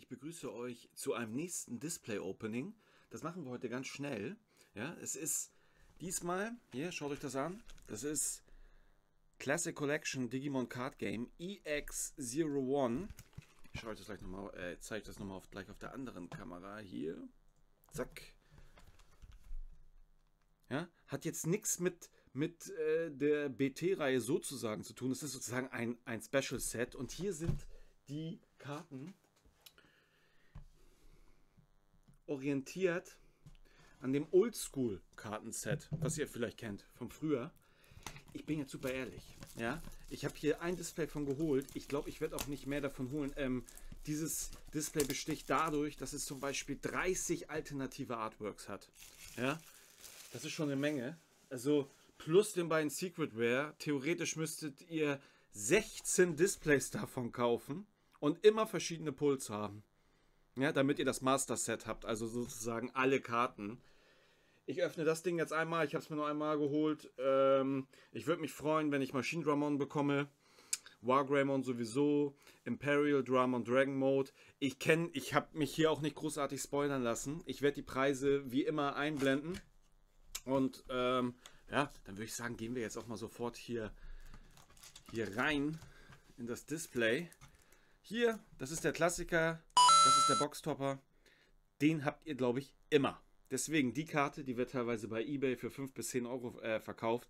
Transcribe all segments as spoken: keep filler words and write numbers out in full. ich begrüße euch zu einem nächsten Display-Opening. Das machen wir heute ganz schnell. Ja, es ist diesmal, hier, schaut euch das an, das ist Classic Collection Digimon Card Game E X null eins. Ich schaue euch das gleich nochmal, äh, zeige das nochmal auf, gleich auf der anderen Kamera hier. Zack. Ja, hat jetzt nichts mit, mit äh, der B T-Reihe sozusagen zu tun. Es ist sozusagen ein, ein Special-Set. Und hier sind die Karten orientiert an dem Oldschool-Kartenset, was ihr vielleicht kennt von früher. Ich bin jetzt super ehrlich. Ja? Ich habe hier ein Display von geholt. Ich glaube, ich werde auch nicht mehr davon holen. Ähm, dieses Display besticht dadurch, dass es zum Beispiel dreißig alternative Artworks hat. Ja? Das ist schon eine Menge. Also plus den beiden Secretware. Theoretisch müsstet ihr sechzehn Displays davon kaufen und immer verschiedene Pulls haben. Ja, damit ihr das Master Set habt, also sozusagen alle Karten. Ich öffne das Ding jetzt einmal. Ich habe es mir nur einmal geholt. Ähm, ich würde mich freuen, wenn ich Machinedramon bekomme. WarGreymon sowieso. Imperial, Dramon, Dragon Mode. Ich kenne, ich habe mich hier auch nicht großartig spoilern lassen. Ich werde die Preise wie immer einblenden. Und ähm, ja, dann würde ich sagen, gehen wir jetzt auch mal sofort hier, hier rein in das Display. Hier, das ist der Klassiker, das ist der Boxtopper. Den habt ihr, glaube ich, immer. Deswegen, die Karte, die wird teilweise bei eBay für fünf bis zehn Euro äh, verkauft.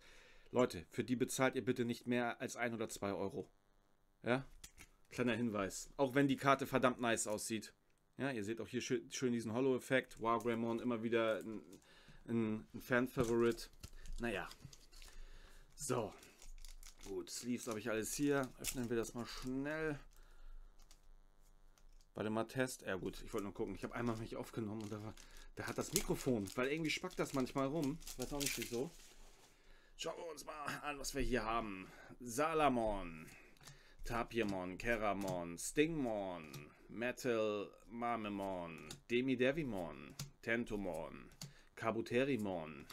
Leute, für die bezahlt ihr bitte nicht mehr als ein oder zwei Euro. Ja, kleiner Hinweis. Auch wenn die Karte verdammt nice aussieht. Ja, ihr seht auch hier schön, schön diesen Hollow-Effekt. WarGreymon immer wieder ein, ein, ein Fan-Favorit. Naja. So. Gut, Sleeves habe ich alles hier. Öffnen wir das mal schnell. Warte mal, Test. Ja gut, ich wollte nur gucken. Ich habe einmal mich aufgenommen und da, war, da hat das Mikrofon, weil irgendwie spackt das manchmal rum. Ich weiß auch nicht wieso. Schauen wir uns mal an, was wir hier haben. Salamon, Tapirmon, Keramon, Stingmon, MetalMamemon, Devimon, Tentomon, Kabuterimon,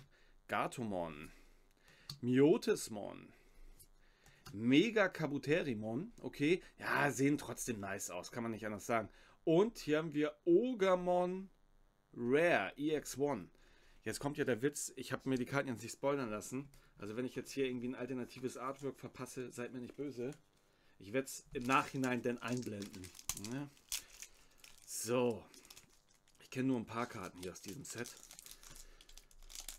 Gabumon, Myotismon, Mega Kabuterimon, okay, ja, sehen trotzdem nice aus, kann man nicht anders sagen. Und hier haben wir Ogamon Rare E X eins. Jetzt kommt ja der Witz, ich habe mir die Karten jetzt nicht spoilern lassen. Also wenn ich jetzt hier irgendwie ein alternatives Artwork verpasse, seid mir nicht böse. Ich werde es im Nachhinein dann einblenden. Ne? So, ich kenne nur ein paar Karten hier aus diesem Set.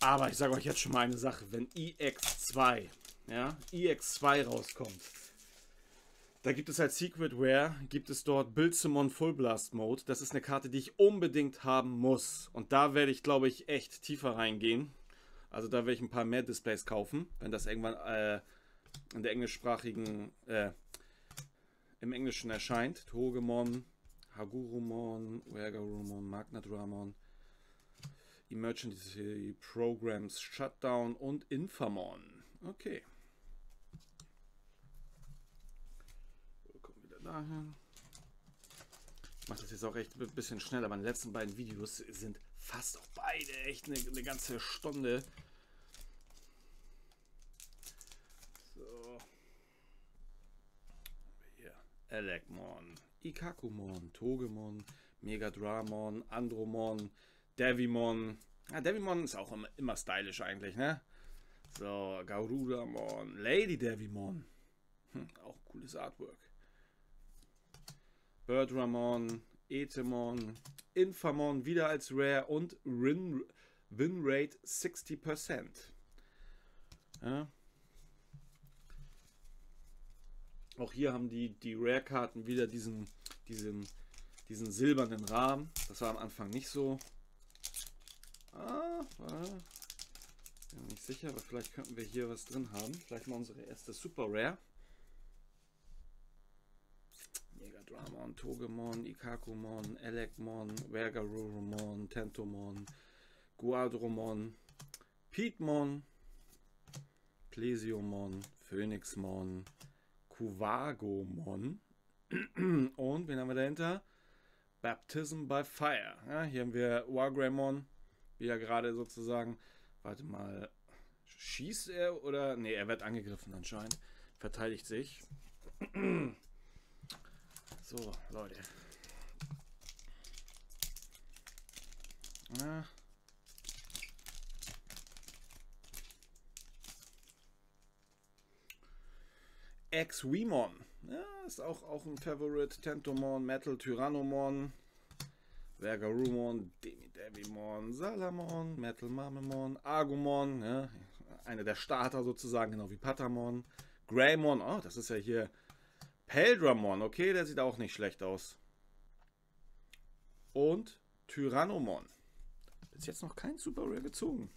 Aber ich sage euch jetzt schon mal eine Sache, wenn E X zwei... Ja, E X zwei rauskommt. Da gibt es als Secretware, gibt es dort Biyomon Full Blast Mode. Das ist eine Karte, die ich unbedingt haben muss. Und da werde ich, glaube ich, echt tiefer reingehen. Also da werde ich ein paar mehr Displays kaufen, wenn das irgendwann äh, in der englischsprachigen, äh, im Englischen erscheint. Togemon, Hagurumon, WereGarurumon, Machinedramon, Emergency Programs, Shutdown und Infermon. Okay. Kommen wieder dahin. Ich mache das jetzt auch echt ein bisschen schneller, aber die letzten beiden Videos sind fast auch beide echt eine, eine ganze Stunde. So. Hier. Elecmon, Ikkakumon, Togemon, Megadramon, Andromon, Devimon. Ja, Devimon ist auch immer, immer stylisch eigentlich, ne? So, Garuramon, Lady Devimon. Hm, auch cooles Artwork. Birdramon, Etemon, Infamon, wieder als Rare und Win, Win Rate sechzig Prozent. Ja. Auch hier haben die, die Rare-Karten wieder diesen, diesen, diesen silbernen Rahmen. Das war am Anfang nicht so. Ah, warte. Bin mir nicht sicher, aber vielleicht könnten wir hier was drin haben. Vielleicht mal unsere erste Super Rare. Megadramon, Togemon, Ikkakumon, Elecmon, WereGarurumon, Tentomon, Quadramon, Piedmon, Plesiomon, Phoenixmon, Kuwagamon und wen haben wir dahinter? Baptism by Fire. Ja, hier haben wir WarGreymon, wie ja gerade sozusagen. Warte mal, schießt er oder? Ne, er wird angegriffen anscheinend. Verteidigt sich. So, Leute. Na. ExVeemon. Ja, ist auch, auch ein Favorite. Tentomon, MetalTyrannomon, WereGarurumon, Lady Devimon, Salamon, MetalMamemon, Hagurumon, ja, einer der Starter sozusagen, genau wie Patamon. Greymon, oh, das ist ja hier Paildramon, okay, der sieht auch nicht schlecht aus. Und Tyrannomon. Bis jetzt noch kein Super Rare gezogen.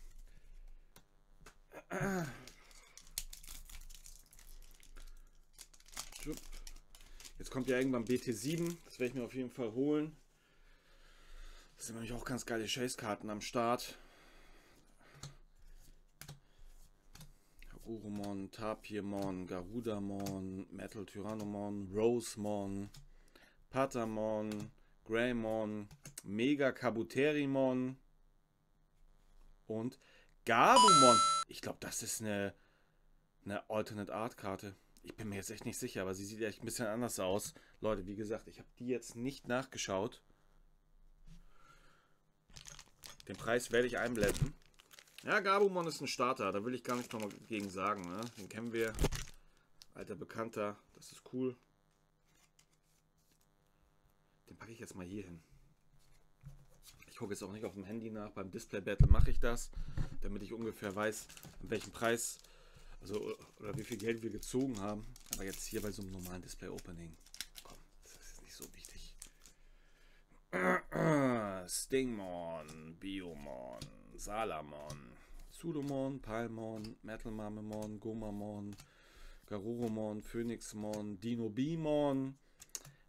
Jetzt kommt ja irgendwann B T sieben, das werde ich mir auf jeden Fall holen. Das sind nämlich auch ganz geile Chase-Karten am Start. Hagurumon, Tapirmon, Garudamon, MetalTyrannomon, Rosemon, Patamon, Greymon, Mega Kabuterimon und Gabumon. Ich glaube, das ist eine, eine Alternate Art Karte. Ich bin mir jetzt echt nicht sicher, aber sie sieht echt ein bisschen anders aus. Leute, wie gesagt, ich habe die jetzt nicht nachgeschaut. Den Preis werde ich einblenden. Ja, Gabumon ist ein Starter, da will ich gar nicht nochmal gegen sagen. Ne? Den kennen wir. Alter Bekannter, das ist cool. Den packe ich jetzt mal hier hin. Ich gucke jetzt auch nicht auf dem Handy nach. Beim Display Battle mache ich das, damit ich ungefähr weiß, an welchem Preis, also oder wie viel Geld wir gezogen haben. Aber jetzt hier bei so einem normalen Display Opening. Komm, das ist jetzt nicht so wichtig. Stingmon, Biyomon, Salamon, Zudomon, Pailmon, MetalMamemon, Gomamon, Garurumon, Phoenixmon, Dinobimon,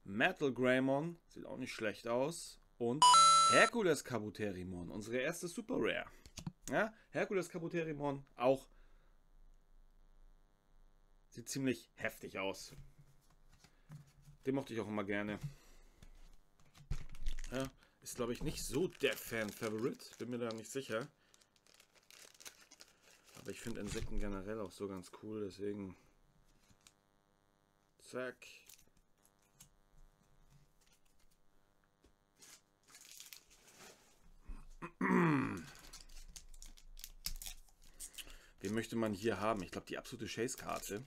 MetalGreymon, sieht auch nicht schlecht aus, und Hercules Kabuterimon, unsere erste Super Rare. Ja, Hercules Kabuterimon auch, sieht ziemlich heftig aus. Den mochte ich auch immer gerne. Ja, ist, glaube ich, nicht so der Fan-Favorite. Bin mir da nicht sicher. Aber ich finde Insekten generell auch so ganz cool. Deswegen. Zack. Wen möchte man hier haben? Ich glaube, die absolute Chase-Karte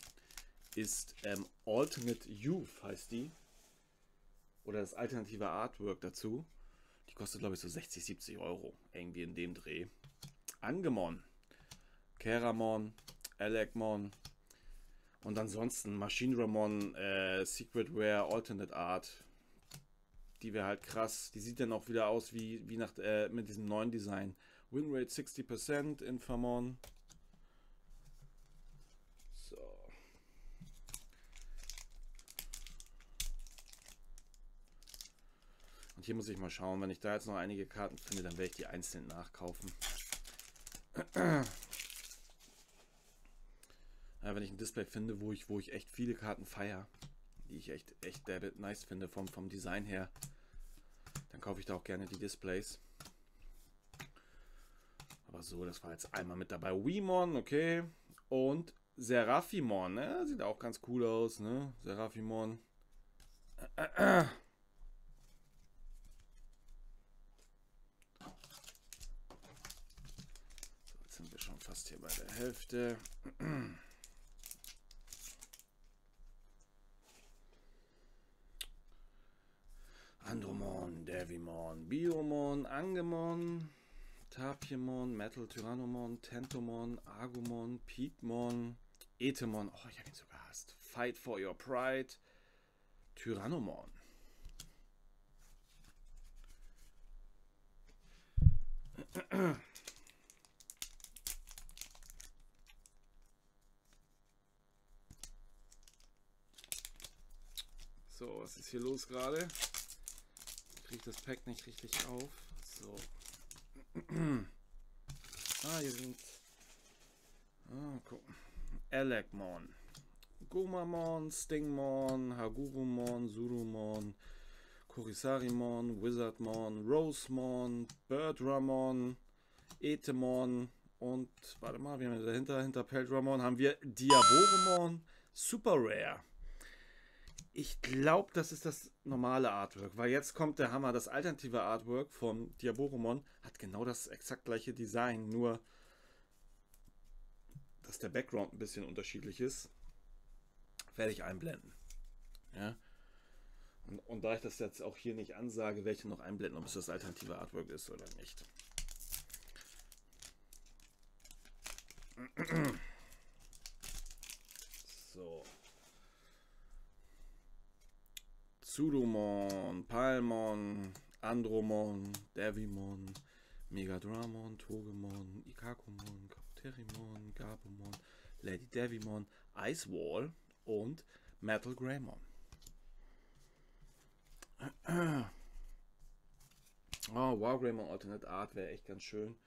ist ähm, Alternate Youth, heißt die. Oder das alternative Artwork dazu. Die kostet, glaube ich, so sechzig, siebzig Euro. Irgendwie in dem Dreh. Angemon, Keramon, Elecmon und ansonsten Machinedramon, äh, Secret Rare, Alternate Art. Die wäre halt krass. Die sieht dann auch wieder aus wie, wie nach, äh, mit diesem neuen Design. Winrate sechzig Prozent, Infermon. So. Und hier muss ich mal schauen, wenn ich da jetzt noch einige Karten finde, dann werde ich die einzeln nachkaufen. Ja, wenn ich ein Display finde, wo ich, wo ich echt viele Karten feiere, die ich echt, echt nice finde vom, vom Design her, dann kaufe ich da auch gerne die Displays. Aber so, das war jetzt einmal mit dabei. Weemon, okay. Und Seraphimon, ne? Sieht auch ganz cool aus, ne? Seraphimon. Sind wir schon fast hier bei der Hälfte. Andromon, Devimon, Biyomon, Angemon, Tapirmon, MetalTyrannomon, Tentomon, Hagurumon, Piedmon, Etemon, oh, ich habe ihn so gehasst. Fight for your pride, Tyrannomon. So, was ist hier los gerade? Ich kriege das Pack nicht richtig auf. So. Ah, hier sind... Ah, guck. Elecmon, Gomamon, Stingmon, Hagurumon, Zudomon, Kurisarimon, Wizardmon, Rosemon, Birdramon, Etemon und... Warte mal, wir haben dahinter, hinter Paildramon haben wir Diaboremon, Super Rare. Ich glaube, das ist das normale Artwork, weil jetzt kommt der Hammer. Das alternative Artwork vom Diaboromon hat genau das exakt gleiche Design, nur dass der Background ein bisschen unterschiedlich ist, werde ich einblenden. Ja. Und, und da ich das jetzt auch hier nicht ansage, werde ich noch einblenden, ob es das alternative Artwork ist oder nicht. So. Zudomon, Paildramon, Andromon, Devimon, Megadramon, Togemon, Ikkakumon, Kabuterimon, Gabumon, Lady Devimon, Ice Wall und WarGreymon. Oh, WarGreymon Alternate Art wäre echt ganz schön.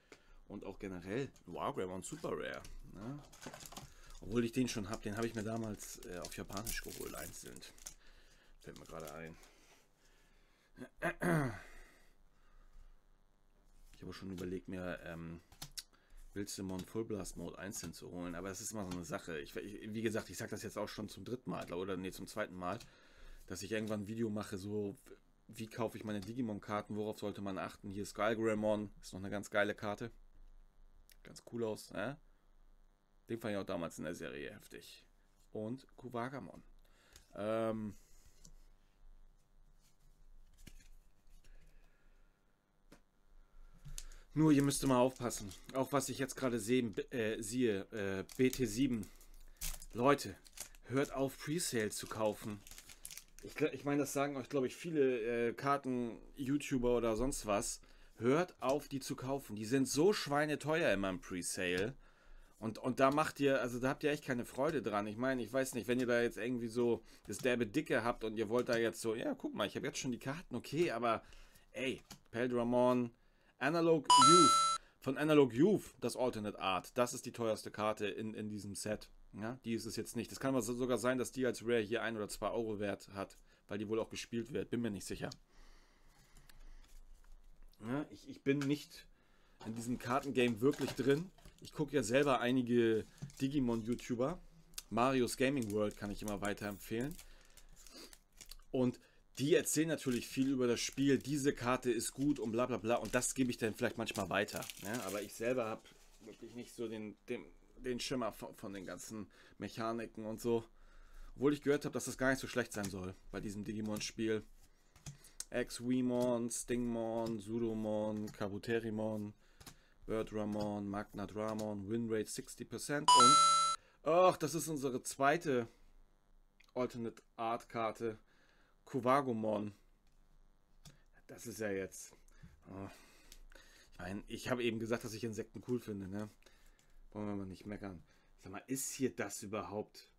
Und auch generell WarGreymon Super Rare. Ne? Obwohl ich den schon habe, den habe ich mir damals äh, auf Japanisch geholt, einzeln. Fällt mir gerade ein. Ich habe schon überlegt, mir ähm, Wildsumon Full Blast Mode einzeln zu holen, aber das ist mal so eine Sache. Ich, wie gesagt, ich sage das jetzt auch schon zum dritten Mal oder nee, zum zweiten Mal, dass ich irgendwann ein Video mache, so wie kaufe ich meine Digimon-Karten, worauf sollte man achten. Hier Skullgreymon, ist noch eine ganz geile Karte. Ganz cool aus, ne? Den fand ich auch damals in der Serie heftig. Und Kuwagamon. Ähm... Nur, ihr müsst mal aufpassen. Auch was ich jetzt gerade sehe, äh, siehe, äh, B T sieben. Leute, hört auf, Presale zu kaufen. Ich, ich meine, das sagen euch, glaube ich, viele äh, Karten-YouTuber oder sonst was. Hört auf, die zu kaufen. Die sind so schweineteuer immer im Presale. Und, und da macht ihr, also da habt ihr echt keine Freude dran. Ich meine, ich weiß nicht, wenn ihr da jetzt irgendwie so das derbe Dicke habt und ihr wollt da jetzt so, ja, guck mal, ich habe jetzt schon die Karten, okay, aber ey, Paildramon, Analog Youth, von Analog Youth, das Alternate Art, das ist die teuerste Karte in, in diesem Set. Ja, die ist es jetzt nicht. Das kann aber sogar sein, dass die als Rare hier ein oder zwei Euro wert hat, weil die wohl auch gespielt wird. Bin mir nicht sicher. Ja, ich, ich bin nicht in diesem Kartengame wirklich drin. Ich gucke ja selber einige Digimon-YouTuber. Marios Gaming World kann ich immer weiterempfehlen. Und die erzählen natürlich viel über das Spiel. Diese Karte ist gut und bla bla bla. Und das gebe ich dann vielleicht manchmal weiter. Ja, aber ich selber habe wirklich nicht so den... den den Schimmer von, von den ganzen Mechaniken und so. Obwohl ich gehört habe, dass das gar nicht so schlecht sein soll bei diesem Digimon-Spiel. ExVeemon, Stingmon, Zudomon, Kabuterimon, Birdramon, Machinedramon, Winrate sechzig Prozent und... Ach, das ist unsere zweite Alternate Art Karte. Kuwagamon. Das ist ja jetzt... Oh. Ich meine, ich habe eben gesagt, dass ich Insekten cool finde, ne? Wollen wir mal nicht meckern. Sag mal, ist hier das überhaupt?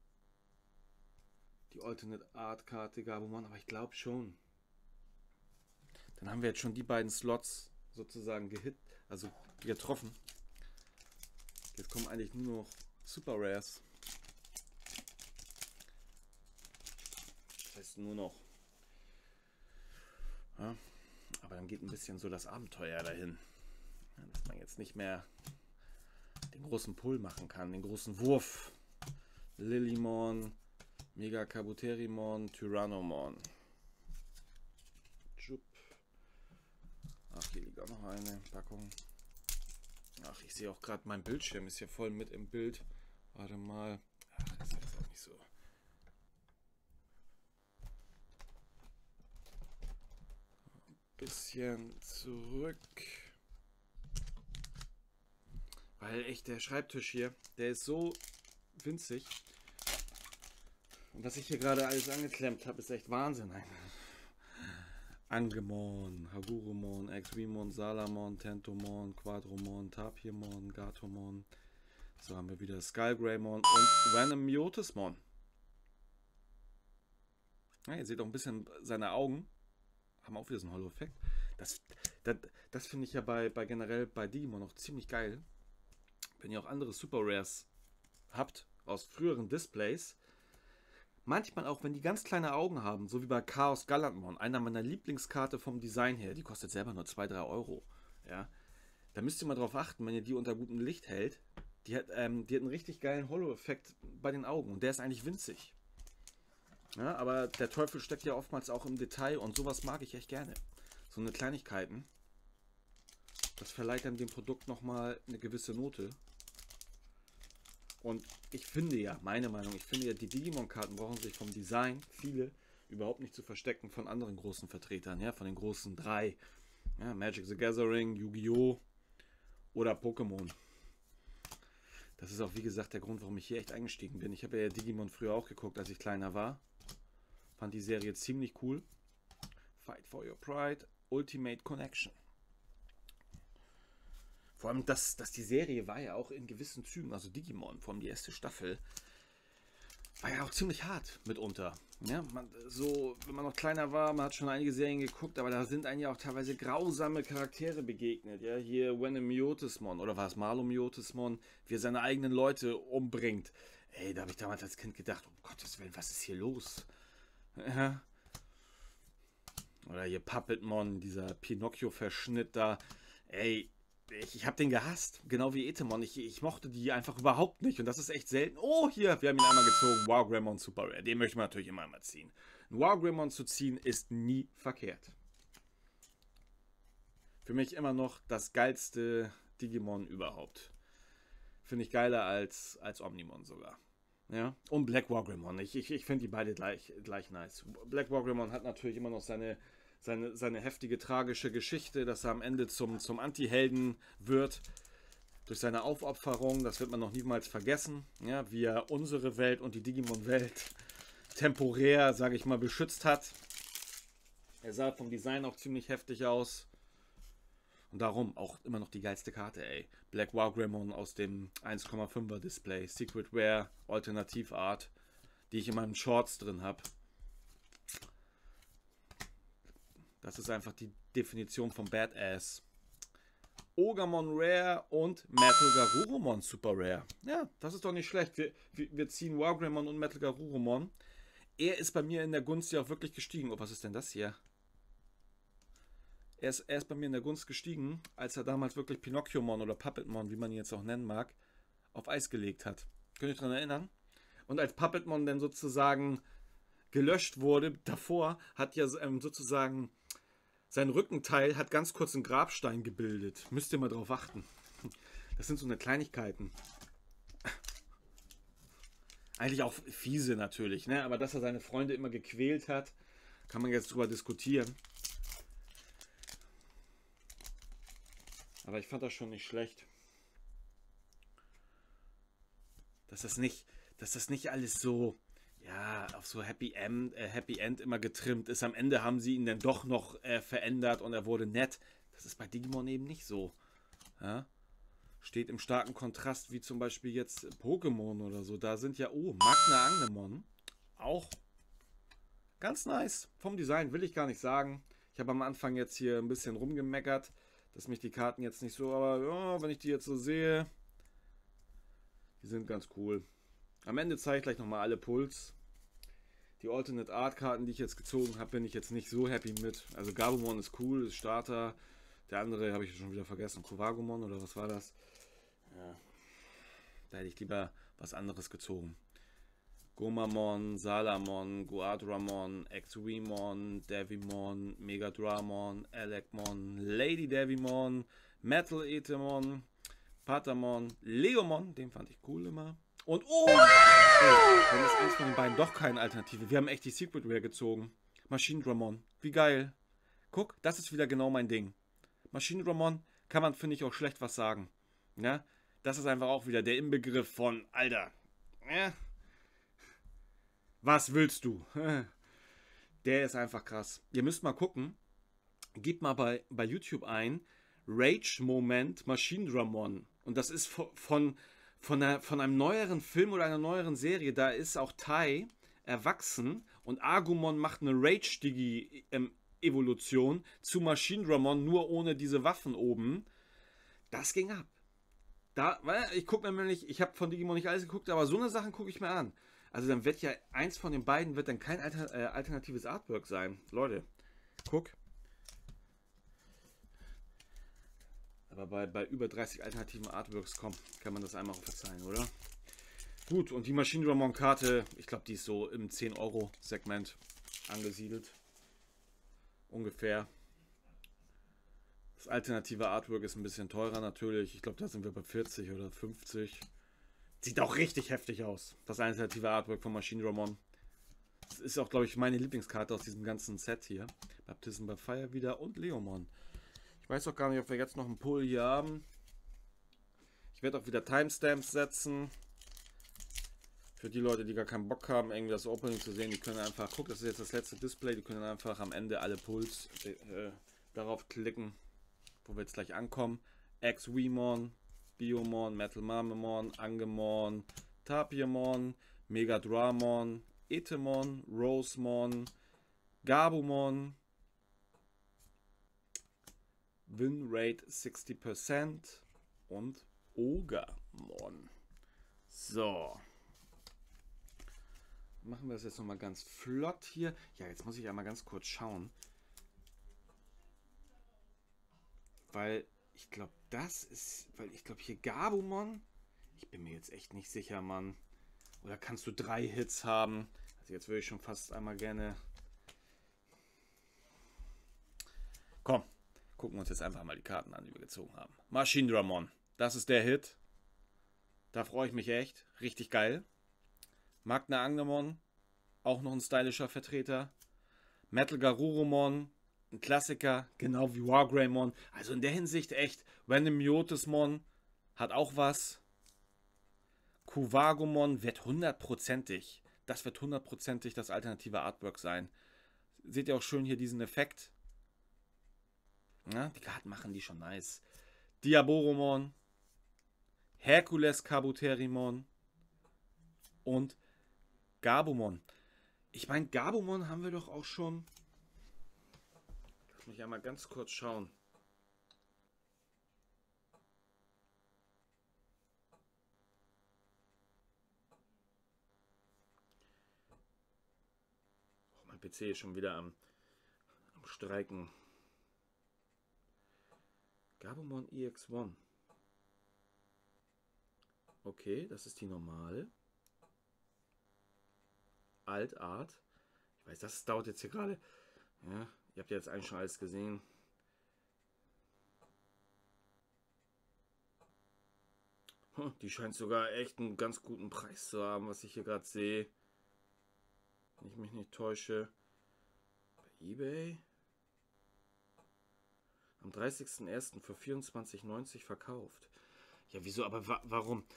Die Alternate Art Karte Gabumon, aber ich glaube schon. Dann haben wir jetzt schon die beiden Slots sozusagen gehit, also getroffen. Jetzt kommen eigentlich nur noch Super Rares. Das heißt nur noch. Ja, aber dann geht ein bisschen so das Abenteuer dahin. Dass man jetzt nicht mehr den großen Pull machen kann, den großen Wurf. Lilymon, Mega Kabuterimon, Tyrannomon. Jupp. Ach, hier liegt auch noch eine Packung. Ach, ich sehe auch gerade, mein Bildschirm ist hier voll mit im Bild. Warte mal. Ach, das ist auch nicht so. Ein bisschen zurück. Weil echt der Schreibtisch hier, der ist so winzig. Und was ich hier gerade alles angeklemmt habe, ist echt Wahnsinn. Angemon, Hagurumon, ExVeemon, Salamon, Tentomon, Quadramon, Tapirmon, Gatomon. So haben wir wieder Skullgreymon und Randomiotismon. Ja, ihr seht auch ein bisschen seine Augen. Haben auch wieder so einen Hollow-Effekt. Das, das, das finde ich ja bei, bei generell bei Digimon noch ziemlich geil. Wenn ihr auch andere Super Rares habt aus früheren Displays, manchmal auch, wenn die ganz kleine Augen haben, so wie bei Chaos Galantmon, einer meiner Lieblingskarte vom Design her, die kostet selber nur zwei bis drei Euro. Ja? Da müsst ihr mal drauf achten, wenn ihr die unter gutem Licht hält, die hat, ähm, die hat einen richtig geilen Hollow-Effekt bei den Augen und der ist eigentlich winzig. Ja, aber der Teufel steckt ja oftmals auch im Detail und sowas mag ich echt gerne. So eine Kleinigkeiten. Das verleiht dann dem Produkt nochmal eine gewisse Note. Und ich finde ja, meine Meinung, ich finde ja, die Digimon-Karten brauchen sich vom Design, viele, überhaupt nicht zu verstecken von anderen großen Vertretern, ja, von den großen drei. Ja, Magic the Gathering, Yu-Gi-Oh! Oder Pokémon. Das ist auch, wie gesagt, der Grund, warum ich hier echt eingestiegen bin. Ich habe ja Digimon früher auch geguckt, als ich kleiner war. Fand die Serie ziemlich cool. Fight for your pride, Ultimate Connection. Vor allem, dass das die Serie war ja auch in gewissen Zügen, also Digimon, vor allem die erste Staffel, war ja auch ziemlich hart mitunter. Ja, man, so, wenn man noch kleiner war, man hat schon einige Serien geguckt, aber da sind einem ja auch teilweise grausame Charaktere begegnet. Ja, hier Myotismon oder war es Myotismon, wie er seine eigenen Leute umbringt. Ey, da habe ich damals als Kind gedacht, um Gottes Willen, was ist hier los? Ja. Oder hier Puppetmon, dieser Pinocchio-Verschnitt da. Ey, Ich, ich habe den gehasst, genau wie Etemon. Ich, ich mochte die einfach überhaupt nicht und das ist echt selten. Oh, hier, wir haben ihn einmal gezogen. WarGreymon Super Rare, den möchte man natürlich immer einmal ziehen. Ein WarGreymon zu ziehen ist nie verkehrt. Für mich immer noch das geilste Digimon überhaupt. Finde ich geiler als, als Omnimon sogar. Ja? Und Black WarGreymon, ich, ich, ich finde die beide gleich, gleich nice. Black WarGreymon hat natürlich immer noch seine... Seine, seine heftige, tragische Geschichte, dass er am Ende zum, zum Anti-Helden wird. Durch seine Aufopferung, das wird man noch niemals vergessen. Ja, wie er unsere Welt und die Digimon-Welt temporär, sage ich mal, beschützt hat. Er sah vom Design auch ziemlich heftig aus. Und darum auch immer noch die geilste Karte, ey. Black WarGreymon aus dem eins Komma fünfer Display. Secret Rare, Alternativ Art, die ich in meinen Shorts drin habe. Das ist einfach die Definition von Badass. Togemon Rare und MetalGarurumon Super Rare. Ja, das ist doch nicht schlecht. Wir, wir, wir ziehen WarGreymon und MetalGarurumon. Er ist bei mir in der Gunst ja auch wirklich gestiegen. Oh, was ist denn das hier? Er ist, er ist bei mir in der Gunst gestiegen, als er damals wirklich Pinocchiomon oder Puppetmon, wie man ihn jetzt auch nennen mag, auf Eis gelegt hat. Könnt ihr euch daran erinnern? Und als Puppetmon dann sozusagen gelöscht wurde, davor hat ja sozusagen... Sein Rückenteil hat ganz kurz einen Grabstein gebildet. Müsst ihr mal drauf achten. Das sind so eine Kleinigkeiten. Eigentlich auch fiese natürlich, ne? Aber dass er seine Freunde immer gequält hat, kann man jetzt drüber diskutieren. Aber ich fand das schon nicht schlecht. Dass das nicht, dass das nicht alles so... Ja, auf so Happy End, äh, Happy End immer getrimmt ist. Am Ende haben sie ihn dann doch noch äh, verändert und er wurde nett. Das ist bei Digimon eben nicht so. Ja? Steht im starken Kontrast wie zum Beispiel jetzt Pokémon oder so. Da sind ja, oh, Magna Angemon. Auch ganz nice. Vom Design will ich gar nicht sagen. Ich habe am Anfang jetzt hier ein bisschen rumgemeckert, dass mich die Karten jetzt nicht so, aber ja, wenn ich die jetzt so sehe, die sind ganz cool. Am Ende zeige ich gleich nochmal alle Puls. Die Alternate Art Karten, die ich jetzt gezogen habe, bin ich jetzt nicht so happy mit. Also Gabumon ist cool, ist Starter. Der andere habe ich schon wieder vergessen. Kuwagamon oder was war das? Ja. Da hätte ich lieber was anderes gezogen. Gomamon, Salamon, Quadramon, ExVeemon, Devimon, Megadramon, Elecmon, Lady Devimon, Metal Etemon, Patamon, Leomon, den fand ich cool immer. Und oh, dann ist eins von den beiden doch keine Alternative. Wir haben echt die Secret Rare gezogen. Machinedramon, wie geil. Guck, das ist wieder genau mein Ding. Machinedramon kann man, finde ich, auch schlecht was sagen. Ja? Das ist einfach auch wieder der Inbegriff von, Alter, ja? Was willst du? Der ist einfach krass. Ihr müsst mal gucken, gebt mal bei, bei YouTube ein, Rage Moment Machinedramon. Und das ist von... von Von, einer, von einem neueren Film oder einer neueren Serie, da ist auch Tai erwachsen und Agumon macht eine Rage-Digi-Evolution zu Machinedramon, nur ohne diese Waffen oben. Das ging ab. Da, ich gucke mir nicht, ich habe von Digimon nicht alles geguckt, aber so eine Sachen gucke ich mir an. Also dann wird ja eins von den beiden wird dann kein alter, äh, alternatives Artwork sein. Leute, guck. Aber bei, bei über dreißig alternativen Artworks, komm, kann man das einmal auch verzeihen, oder? Gut, und die Machinedramon-Karte, ich glaube, die ist so im zehn Euro Segment angesiedelt. Ungefähr. Das alternative Artwork ist ein bisschen teurer natürlich. Ich glaube, da sind wir bei vierzig oder fünfzig. Sieht auch richtig heftig aus, das alternative Artwork von Machinedramon. Das ist auch, glaube ich, meine Lieblingskarte aus diesem ganzen Set hier. Baptism by Fire wieder und Leomon. Ich weiß auch gar nicht, ob wir jetzt noch einen Pull hier haben. Ich werde auch wieder Timestamps setzen. Für die Leute, die gar keinen Bock haben, irgendwie das Opening zu sehen, die können einfach, guck, das ist jetzt das letzte Display, die können einfach am Ende alle Pulls äh, äh, darauf klicken, wo wir jetzt gleich ankommen. ExVeemon, Biyomon, MetalMamemon, Angemon, Tapirmon, Megadramon, Etemon, Rosemon, Gabumon, Winrate sechzig Prozent und Togemon. So. Machen wir das jetzt nochmal ganz flott hier. Ja, jetzt muss ich einmal ganz kurz schauen. Weil ich glaube, das ist... Weil ich glaube, hier Gabumon... Ich bin mir jetzt echt nicht sicher, Mann. Oder kannst du drei Hits haben? Also jetzt würde ich schon fast einmal gerne... Komm, gucken wir uns jetzt einfach mal die Karten an, die wir gezogen haben. Machinedramon. Das ist der Hit. Da freue ich mich echt. Richtig geil. Magna Angemon, auch noch ein stylischer Vertreter. MetalGarurumon, ein Klassiker, genau wie WarGreymon. Also in der Hinsicht echt. Randomiotismon hat auch was. Kuwagamon wird hundertprozentig. Das wird hundertprozentig das alternative Artwork sein. Seht ihr auch schön hier diesen Effekt? Na, die Karten machen die schon nice. Diaboromon, Herkules Kabuterimon und Gabumon. Ich meine, Gabumon haben wir doch auch schon. Lass mich einmal ganz kurz schauen. Oh, mein P C ist schon wieder am, am Streiken. Gabumon E X eins. Okay, das ist die normale. Altart. Ich weiß, das dauert jetzt hier gerade. Ja, ihr habt ja jetzt eigentlich schon alles gesehen. Die scheint sogar echt einen ganz guten Preis zu haben, was ich hier gerade sehe. Wenn ich mich nicht täusche. Bei eBay. Am dreißigsten ersten für vierundzwanzig neunzig verkauft. Ja, wieso? Aber wa warum?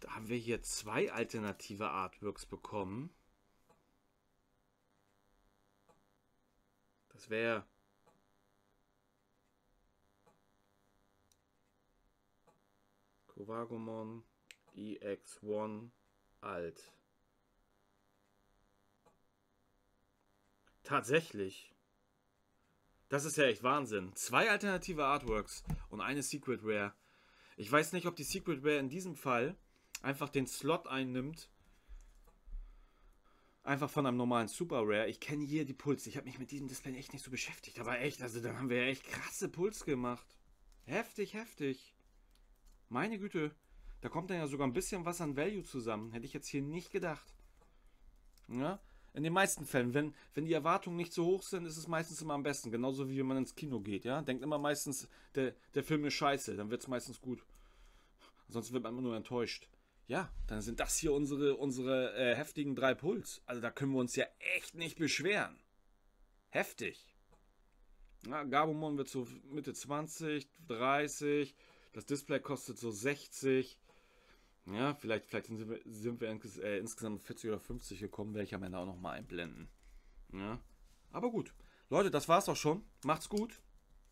Da haben wir hier zwei alternative Artworks bekommen. Das wäre... Kuwagamon E X eins Alt. Tatsächlich. Das ist ja echt Wahnsinn. Zwei alternative Artworks und eine Secret Rare. Ich weiß nicht, ob die Secret Rare in diesem Fall einfach den Slot einnimmt. Einfach von einem normalen Super Rare. Ich kenne hier die Pulse. Ich habe mich mit diesem Display echt nicht so beschäftigt. Aber echt, also dann haben wir ja echt krasse Puls gemacht. Heftig, heftig. Meine Güte. Da kommt dann ja sogar ein bisschen was an Value zusammen. Hätte ich jetzt hier nicht gedacht. Ja? In den meisten Fällen, wenn, wenn die Erwartungen nicht so hoch sind, ist es meistens immer am besten. Genauso wie wenn man ins Kino geht, ja. Denkt immer meistens, der, der Film ist scheiße, dann wird es meistens gut. Sonst wird man immer nur enttäuscht. Ja, dann sind das hier unsere, unsere äh, heftigen drei Puls. Also da können wir uns ja echt nicht beschweren. Heftig. Ja, Gabumon wird so Mitte zwanzig, dreißig. Das Display kostet so sechzig. Ja, vielleicht, vielleicht sind wir, sind wir ins, äh, insgesamt vierzig oder fünfzig gekommen, werde ich am Ende auch nochmal einblenden. Ja, aber gut. Leute, das war's auch schon. Macht's gut.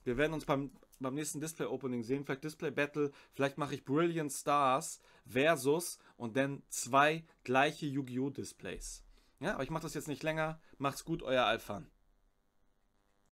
Wir werden uns beim, beim nächsten Display-Opening sehen. Vielleicht Display-Battle. Vielleicht mache ich Brilliant Stars versus und dann zwei gleiche Yu-Gi-Oh! Displays. Ja, aber ich mache das jetzt nicht länger. Macht's gut, euer Alphan.